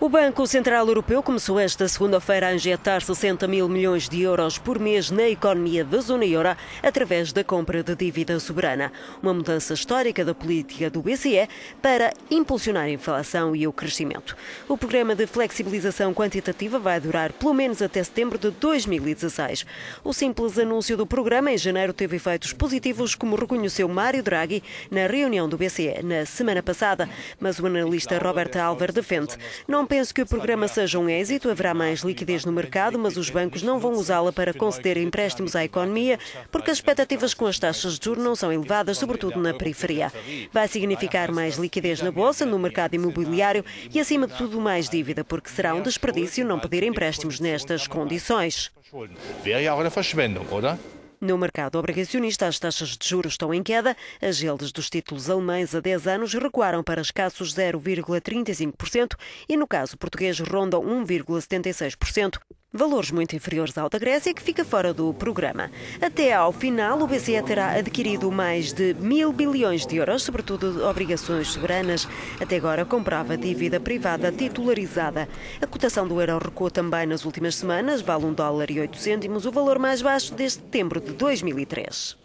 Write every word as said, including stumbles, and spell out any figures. O Banco Central Europeu começou esta segunda-feira a injetar sessenta mil milhões de euros por mês na economia da zona euro através da compra de dívida soberana. Uma mudança histórica da política do B C E para impulsionar a inflação e o crescimento. O programa de flexibilização quantitativa vai durar pelo menos até setembro de dois mil e dezasseis. O simples anúncio do programa em janeiro teve efeitos positivos, como reconheceu Mario Draghi na reunião do B C E na semana passada, mas o analista Robert Alvar defende: não penso que o programa seja um êxito, haverá mais liquidez no mercado, mas os bancos não vão usá-la para conceder empréstimos à economia, porque as expectativas com as taxas de juros não são elevadas, sobretudo na periferia. Vai significar mais liquidez na bolsa, no mercado imobiliário e, acima de tudo, mais dívida, porque será um desperdício não pedir empréstimos nestas condições. No mercado obrigacionista, as taxas de juros estão em queda. As yields dos títulos alemães a dez anos recuaram para escassos zero vírgula trinta e cinco por cento e, no caso português, rondam um vírgula setenta e seis por cento. Valores muito inferiores ao da Grécia, que fica fora do programa. Até ao final, o B C E terá adquirido mais de mil bilhões de euros, sobretudo de obrigações soberanas. Até agora comprava dívida privada titularizada. A cotação do euro recuou também nas últimas semanas, vale um dólar e oito cêntimos, o valor mais baixo desde setembro de dois mil e três.